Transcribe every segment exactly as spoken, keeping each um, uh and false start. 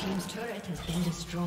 team's turret has been destroyed.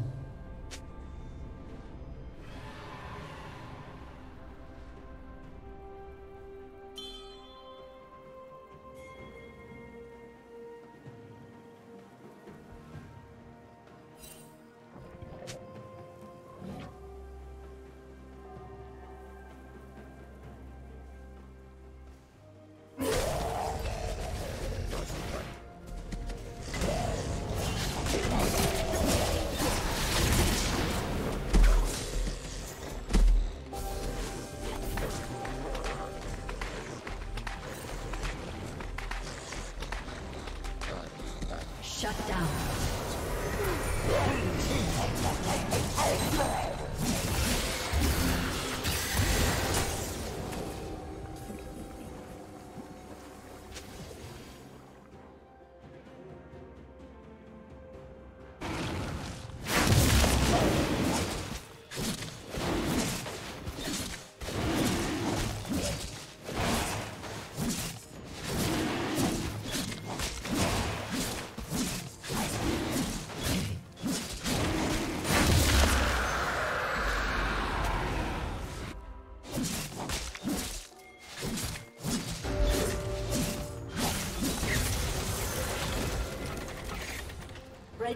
Shut down. The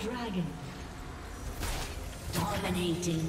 Dragon. Dominating.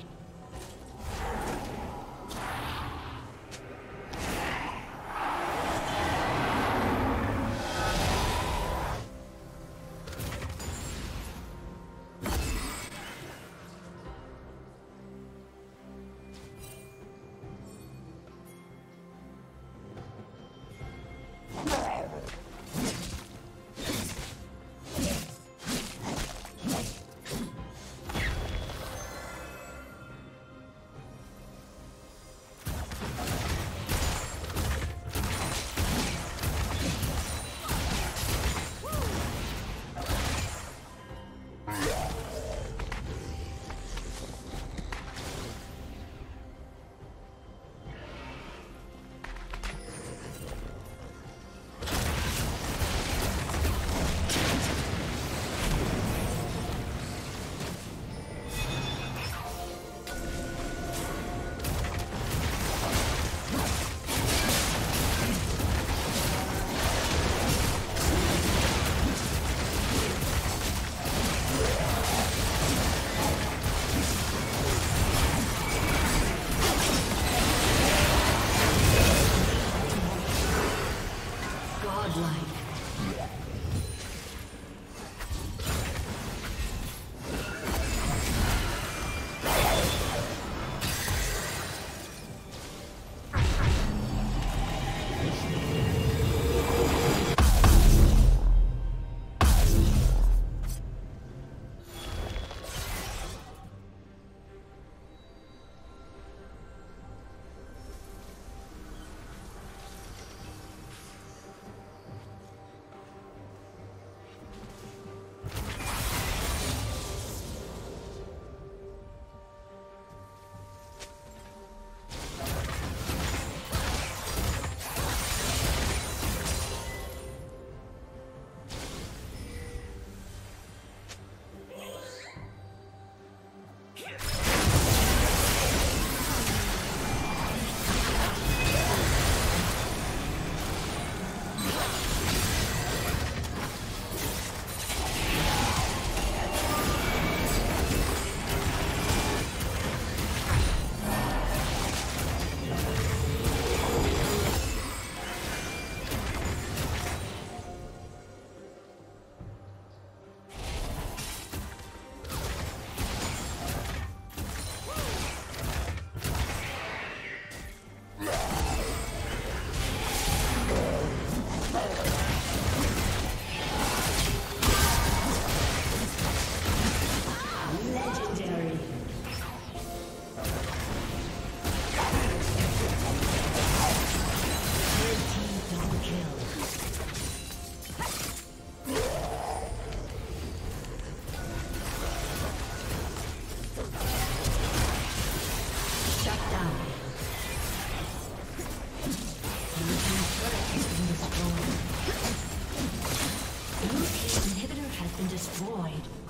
Destroyed.